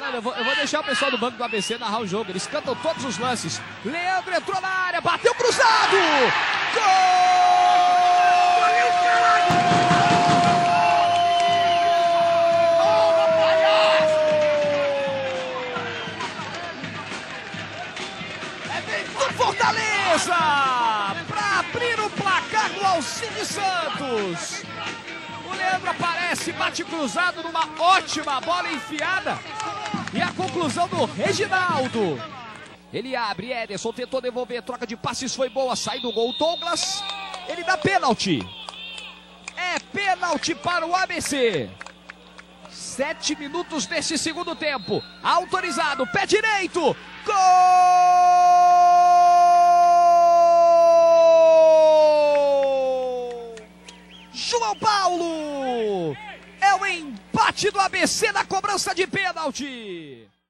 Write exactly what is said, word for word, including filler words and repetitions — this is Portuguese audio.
Reginaldo, eu vou, eu vou deixar o pessoal do banco do A B C narrar o jogo. Eles cantam todos os lances. Leandro entrou na área, bateu cruzado! Gol! Fortaleza, para abrir o placar do Alcides Santos. O Leandro aparece, bate cruzado numa ótima bola enfiada. E a conclusão do Reginaldo. Ele abre, Ederson tentou devolver, troca de passes foi boa, sai do gol Douglas. Ele dá pênalti. É pênalti para o A B C. Sete minutos desse segundo tempo. Autorizado, pé direito. Gol! João Paulo, é o empate do A B C na cobrança de pênalti.